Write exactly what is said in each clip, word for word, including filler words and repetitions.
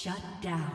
Shut down.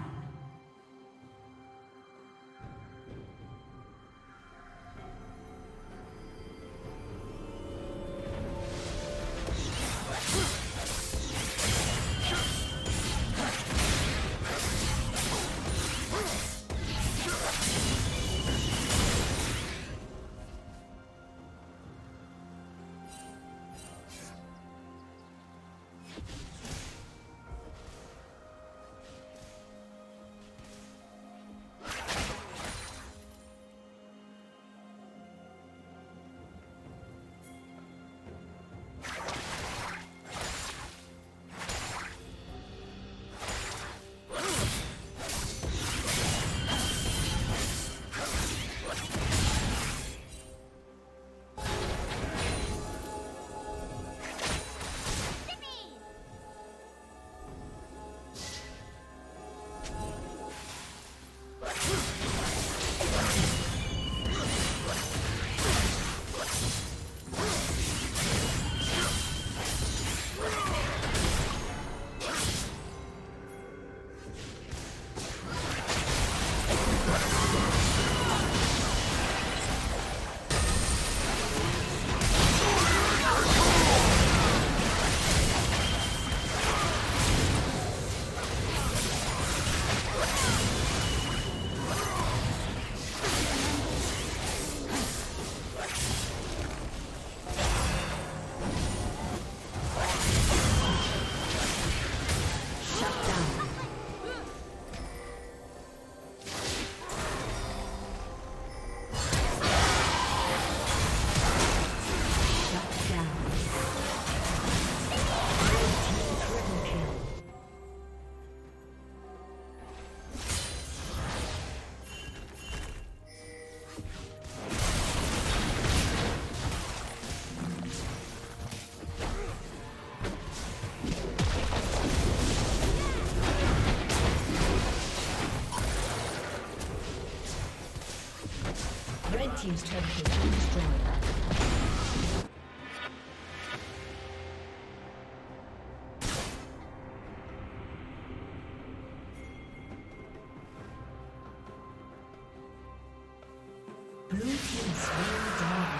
Team's turret has been destroyed. Blue team's very down.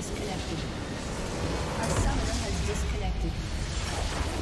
disconnected. Our summoner has disconnected.